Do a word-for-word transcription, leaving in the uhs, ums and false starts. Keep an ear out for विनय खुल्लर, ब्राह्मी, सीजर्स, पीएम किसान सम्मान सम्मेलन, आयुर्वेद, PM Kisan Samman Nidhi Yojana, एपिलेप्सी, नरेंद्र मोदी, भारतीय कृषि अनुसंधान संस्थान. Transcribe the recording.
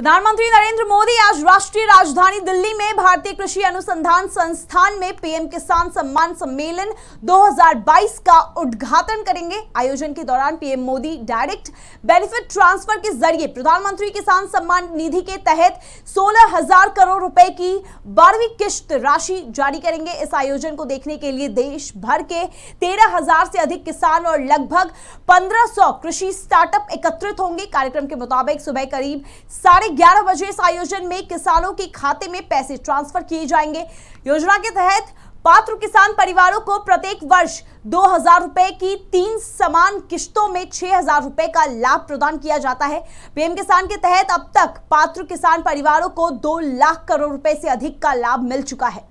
प्रधानमंत्री नरेंद्र मोदी आज राष्ट्रीय राजधानी दिल्ली में भारतीय कृषि अनुसंधान संस्थान में पीएम किसान सम्मान सम्मेलन दो हज़ार बाईस का उद्घाटन करेंगे। आयोजन के दौरान PM Modi direct benefit transfer के जरिए प्रधानमंत्री किसान सम्मान निधि के तहत सोलह हजार करोड़ रुपए की बारहवीं किश्त राशि जारी करेंगे। इस आयोजन को देखने के लिए देश भर के तेरह हजार से अधिक किसान और लगभग पंद्रह सौ कृषि स्टार्टअप एकत्रित होंगे। कार्यक्रम के मुताबिक सुबह करीब साढ़े ग्यारह बजे इस आयोजन में किसानों के खाते में पैसे ट्रांसफर किए जाएंगे। योजना के तहत पात्र किसान परिवारों को प्रत्येक वर्ष दो हजार रुपए की तीन समान किश्तों में छह हजार रुपए का लाभ प्रदान किया जाता है। पीएम किसान के तहत अब तक पात्र किसान परिवारों को दो लाख करोड़ रुपए से अधिक का लाभ मिल चुका है।